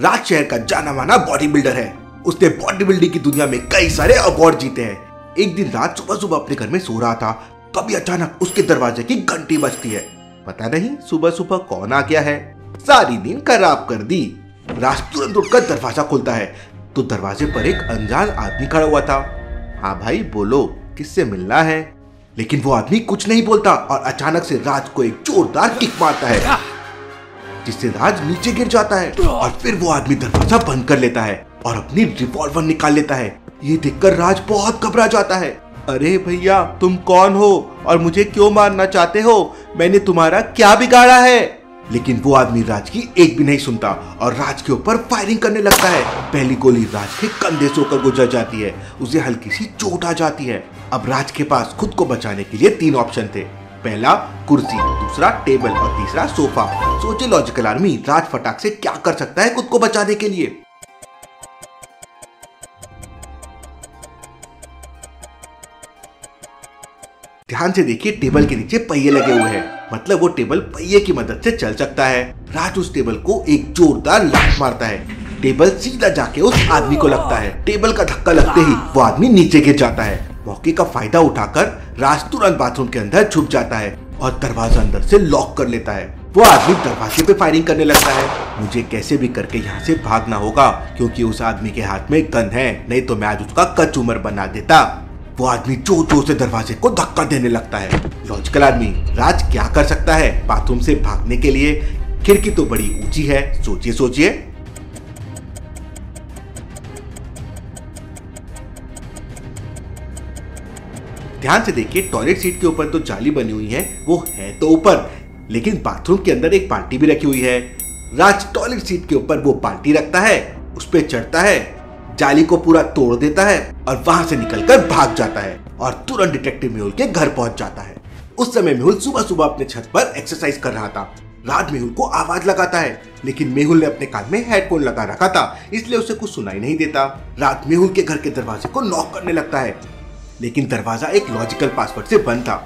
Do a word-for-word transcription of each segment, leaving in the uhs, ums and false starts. राज शहर का जाना माना बॉडी बिल्डर है। उसने बॉडी बिल्डिंग की दुनिया में कई सारे अवार्ड जीते हैं। एक दिन राज सुबह सुबह अपने घर में सो रहा था, तभी अचानक उसके दरवाजे की घंटी बजती है। पता नहीं सुबह सुबह कौन आ गया है, सारी नींद खराब कर दी। राज तुरंत उठकर दरवाजा खोलता है तो दरवाजे पर एक अनजान आदमी खड़ा हुआ था। हाँ भाई बोलो, किससे मिलना है? लेकिन वो आदमी कुछ नहीं बोलता और अचानक से राज को एक जोरदार किक मारता है, जिससे राज नीचे गिर जाता है। और फिर वो आदमी दरवाजा बंद कर लेता है और अपनी रिवॉल्वर निकाल लेता है। ये देखकर राज बहुत घबरा जाता है। अरे भैया, तुम कौन हो और मुझे क्यों मारना चाहते हो? मैंने तुम्हारा क्या बिगाड़ा है? लेकिन वो आदमी राज की एक भी नहीं सुनता और राज के ऊपर फायरिंग करने लगता है। पहली गोली राज के कंधे से होकर गुजर जाती है, उसे हल्की सी चोट आ जाती है। अब राज के पास खुद को बचाने के लिए तीन ऑप्शन थे, पहला कुर्सी, दूसरा टेबल और तीसरा सोफा। सोचे लॉजिकल आर्मी, राज फटाक से क्या कर सकता है खुद को बचाने के लिए? ध्यान से देखिए, टेबल के नीचे पहिए लगे हुए हैं, मतलब वो टेबल पहिए की मदद से चल सकता है। राज उस टेबल को एक जोरदार लात मारता है। टेबल सीधा जाके उस आदमी को लगता है। टेबल का धक्का लगते ही वो आदमी नीचे गिर जाता है। मौके का फायदा उठाकर राज तुरंत बाथरूम के अंदर छुप जाता है और दरवाजा अंदर से लॉक कर लेता है। वो आदमी दरवाजे पे फायरिंग करने लगता है। मुझे कैसे भी करके यहाँ से भागना होगा, क्योंकि उस आदमी के हाथ में गन है, नहीं तो मैं आज उसका कचूमर बना देता। वो आदमी जोर जोर से दरवाजे को धक्का देने लगता है। लॉजिकल आदमी, राज क्या कर सकता है बाथरूम से भागने के लिए? खिड़की तो बड़ी ऊंची है, सोचिए सोचिए। ध्यान से देखिए, टॉयलेट सीट के ऊपर तो जाली बनी हुई है, वो है तो ऊपर, लेकिन बाथरूम के अंदर एक बाल्टी भी रखी हुई है। राज टॉयलेट सीट के ऊपर वो बाल्टी रखता है, उस पर चढ़ता है, जाली को पूरा तोड़ देता है और वहां से निकलकर भाग जाता है और तुरंत डिटेक्टिव मेहुल के घर पहुंच जाता है। उस समय मेहुल सुबह सुबह अपने छत पर एक्सरसाइज कर रहा था। राज मेहुल को आवाज लगाता है, लेकिन मेहुल ने अपने कान में हेडफोन लगा रखा था, इसलिए उसे कुछ सुनाई नहीं देता। राज मेहुल के घर के दरवाजे को नॉक करने लगता है, लेकिन दरवाजा एक लॉजिकल पासवर्ड से बंद था।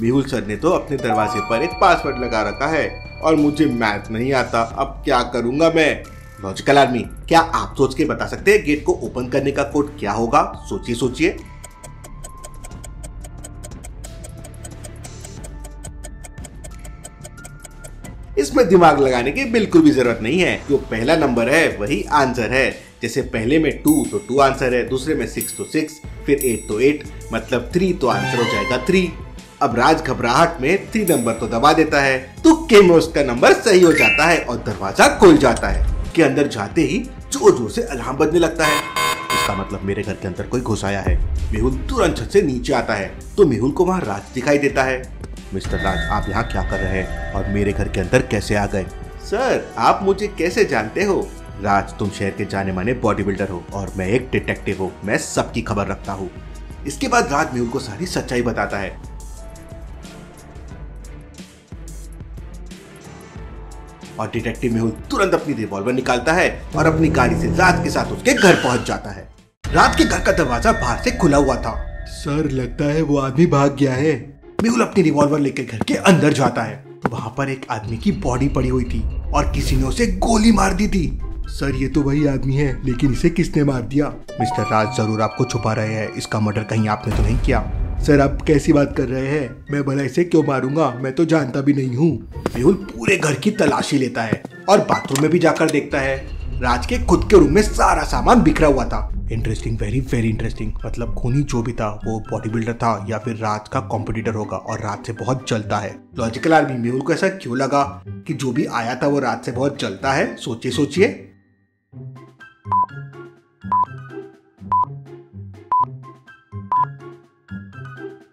मेहुल सर ने तो अपने दरवाजे पर एक पासवर्ड लगा रखा है और मुझे मैथ नहीं आता, अब क्या करूंगा मैं? लॉजिकल आदमी, क्या आप सोच के बता सकते हैं गेट को ओपन करने का कोड क्या होगा? सोचिए सोचिए। इसमें दिमाग लगाने की बिल्कुल भी जरूरत नहीं है। जो पहला नंबर है वही आंसर है। जैसे पहले में टू तो टू आंसर है, दूसरे में सिक्स तो सिक्स, फिर एट तो एट, मतलब थ्री तो आंसर हो जाएगा थ्री। अब राज घबराहट में थ्री नंबर तो दबा देता है, तो केमोस का नंबर सही हो जाता है और दरवाजा खुल जाता है। के अंदर जाते ही जोर जोर से अलार्म बजने लगता है। इसका मतलब मेरे घर के अंदर कोई घुस आया है। मेहुल तुरंत छत से नीचे आता है तो मेहुल को वहाँ राज दिखाई देता है। मिस्टर राज, आप यहाँ क्या कर रहे हैं और मेरे घर के अंदर कैसे आ गए? सर, आप मुझे कैसे जानते हो? राज, तुम शहर के जाने माने बॉडी बिल्डर हो और मैं एक डिटेक्टिव हूँ, मैं सबकी खबर रखता हूँ। इसके बाद राज मेहुल को सारी सच्चाई बताता है। और डिटेक्टिव मेहुल तुरंत अपनी रिवॉल्वर निकालता है और अपनी गाड़ी से राज के साथ उसके घर पहुंच जाता है। राज के घर का दरवाजा बाहर से खुला हुआ था। सर, लगता है वो आदमी भाग गया है। मेहुल अपनी रिवॉल्वर लेकर घर के अंदर जाता है। वहाँ पर एक आदमी की बॉडी पड़ी हुई थी और किसी ने उसे गोली मार दी थी। सर, ये तो वही आदमी है, लेकिन इसे किसने मार दिया? मिस्टर राज, जरूर आपको छुपा रहे हैं, इसका मर्डर कहीं आपने तो नहीं किया। सर, आप कैसी बात कर रहे हैं? मैं भला इसे क्यों मारूंगा, मैं तो जानता भी नहीं हूँ। मेहुल पूरे घर की तलाशी लेता है और बाथरूम में भी जाकर देखता है। राज के खुद के रूम में सारा सामान बिखरा हुआ था। Interesting, very very interesting. मतलब खूनी जो भी था वो बॉडी बिल्डर था या फिर राज का कॉम्पिटिटर होगा और राज से बहुत जलता है। लॉजिकल आदमी, मेहुल को ऐसा क्यों लगा कि जो भी आया था वो राज से बहुत जलता है? सोचिए सोचिए।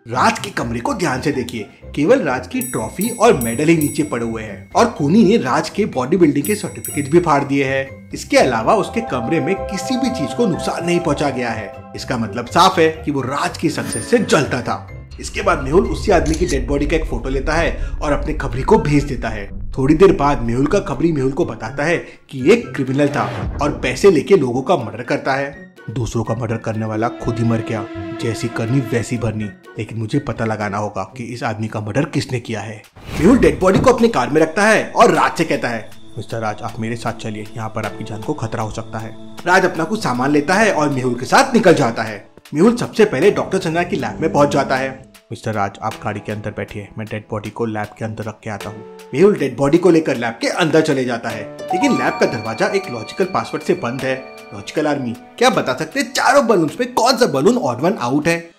राज के कमरे को ध्यान से देखिए, केवल राज की ट्रॉफी और मेडल ही नीचे पड़े हुए हैं और खूनी ने राज के बॉडी बिल्डिंग के सर्टिफिकेट भी फाड़ दिए हैं। इसके अलावा उसके कमरे में किसी भी चीज को नुकसान नहीं पहुंचा गया है। इसका मतलब साफ है कि वो राज की सक्सेस से जलता था। इसके बाद मेहुल उसी आदमी की डेड बॉडी का एक फोटो लेता है और अपने खबरी को भेज देता है। थोड़ी देर बाद मेहुल का खबरी मेहुल को बताता है कि एक क्रिमिनल था और पैसे लेके लोगों का मर्डर करता है। दूसरों का मर्डर करने वाला खुद ही मर गया, जैसी करनी वैसी भरनी। लेकिन मुझे पता लगाना होगा कि इस आदमी का मर्डर किसने किया है। मेहुल डेड बॉडी को अपने कार में रखता है और राज से कहता है, मिस्टर राज, आप मेरे साथ चलिए, यहाँ पर आपकी जान को खतरा हो सकता है। राज अपना कुछ सामान लेता है और मेहुल के साथ निकल जाता है। मेहुल सबसे पहले डॉक्टर चंद्रा की लैब में पहुंच जाता है। मिस्टर राज, आप गाड़ी के अंदर बैठिए, मैं डेड बॉडी को लैब के अंदर रख के आता हूँ। मेहुल डेड बॉडी को लेकर लैब के अंदर चले जाता है, लेकिन लैब का दरवाजा एक लॉजिकल पासवर्ड से बंद है। लॉजिकल आर्मी, क्या बता सकते हैं चारों बलून में कौन सा बलून ऑड वन आउट है?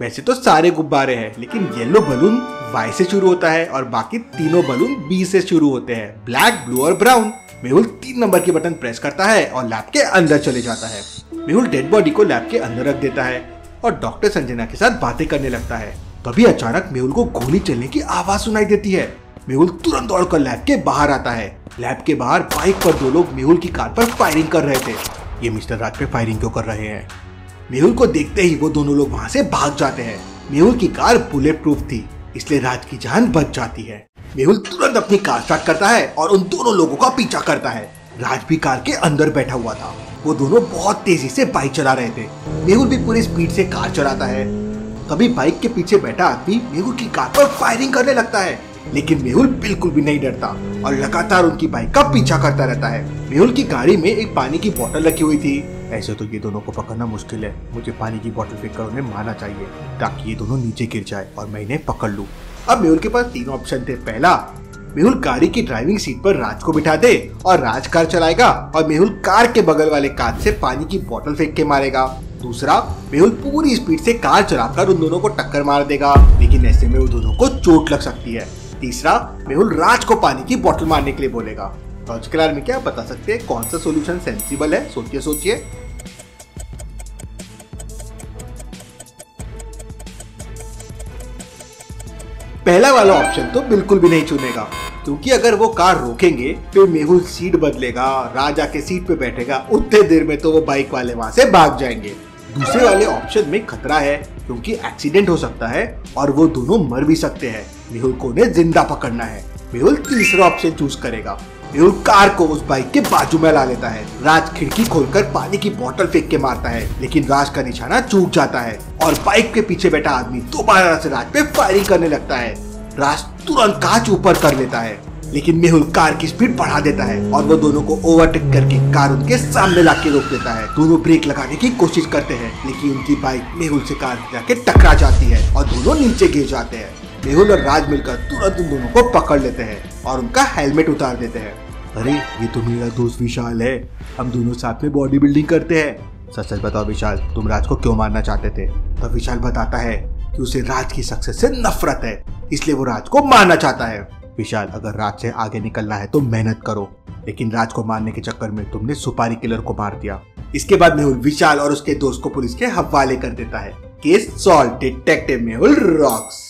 वैसे तो सारे गुब्बारे हैं, लेकिन येलो बलून वाई से शुरू होता है और बाकी तीनों बलून बी से शुरू होते हैं, ब्लैक, ब्लू और ब्राउन। मेहुल तीन नंबर के बटन प्रेस करता है और लैब के अंदर चले जाता है। मेहुल डेड बॉडी को लैब के अंदर रख देता है और डॉक्टर संजना के साथ बातें करने लगता है। तभी अचानक मेहुल को गोली चलने की आवाज सुनाई देती है। मेहुल तुरंत दौड़कर लैब के बाहर आता है। लैब के बाहर बाइक पर दो लोग मेहुल की कार पर फायरिंग कर रहे थे। ये मिस्टर राज पे फायरिंग क्यों कर रहे हैं? मेहुल को देखते ही वो दोनों लोग वहाँ से भाग जाते हैं। मेहुल की कार बुलेट प्रूफ थी, इसलिए राज की जान बच जाती है। मेहुल तुरंत अपनी कार स्टार्ट करता है और उन दोनों लोगों का पीछा करता है। राज भी कार के अंदर बैठा हुआ था। वो दोनों बहुत तेजी से बाइक चला रहे थे। मेहुल भी पूरी स्पीड से कार चलाता है। तभी बाइक के पीछे बैठा आदमी मेहुल की कार पर फायरिंग करने लगता है, लेकिन मेहुल बिल्कुल भी नहीं डरता और लगातार उनकी बाइक का पीछा करता रहता है। मेहुल की गाड़ी में एक पानी की बोतल रखी हुई थी। ऐसे तो ये दोनों को पकड़ना मुश्किल है, मुझे पानी की बोतल फेंककर उन्हें मारना चाहिए ताकि ये दोनों नीचे गिर जाए और मैं इन्हें पकड़ लूं। अब मेहुल के पास तीन ऑप्शन थे। पहला, मेहुल गाड़ी की ड्राइविंग सीट पर राज को बिठा दे और राज कार चलाएगा और मेहुल कार के बगल वाले कांच से पानी की बोतल फेंक के मारेगा। दूसरा, मेहुल पूरी स्पीड से कार चलाकर उन दोनों को टक्कर मार देगा, लेकिन ऐसे में उन दोनों को चोट लग सकती है। तीसरा, मेहुल राज को पानी की बोतल मारने के लिए बोलेगा। लॉजिकल आर्मी, क्या बता सकते हैं कौन सा सॉल्यूशन सेंसिबल है? सोचिए सोचिए। पहला वाला ऑप्शन तो बिल्कुल भी नहीं चुनेगा, क्योंकि अगर वो कार रोकेंगे तो मेहुल सीट बदलेगा, राजा के सीट पे बैठेगा, उतने देर में तो वो बाइक वाले वहां से भाग जाएंगे। दूसरे वाले ऑप्शन में खतरा है, क्योंकि एक्सीडेंट हो सकता है और वो दोनों मर भी सकते हैं। मेहुल को उन्हें जिंदा पकड़ना है। मेहुल तीसरा ऑप्शन चूज करेगा। मेहुल कार को उस बाइक के बाजू में ला लेता है। राज खिड़की खोलकर पानी की बोतल फेंक के मारता है, लेकिन राज का निशाना चूक जाता है और बाइक के पीछे बैठा आदमी दोबारा से राज पे फायरिंग करने लगता है। राज तुरंत कांच ऊपर कर लेता है, लेकिन मेहुल कार की स्पीड बढ़ा देता है और वो दोनों को ओवरटेक करके कार उनके सामने ला के रोक देता है। दोनों ब्रेक लगाने की कोशिश करते हैं, लेकिन उनकी बाइक मेहुल से कार जाके टकरा जाती है और दोनों नीचे गिर जाते हैं। मेहुल और राज मिलकर तुरंत उन दोनों को पकड़ लेते हैं और उनका हेलमेट उतार देते हैं। अरे, ये तो मेरा दोस्त विशाल है, हम दोनों साथ में बॉडी बिल्डिंग करते हैं। सच सच बताओ विशाल, तुम राज को क्यों मारना चाहते थे? तब विशाल बताता है कि उसे राज की सक्सेस से नफरत है, इसलिए वो राज को मारना चाहता है। विशाल, अगर राज से आगे निकलना है तो मेहनत करो, लेकिन राज को मारने के चक्कर में तुमने सुपारी किलर को मार दिया। इसके बाद मेहुल विशाल और उसके दोस्त को पुलिस के हवाले कर देता है। Case solve. Detective Mehul rocks.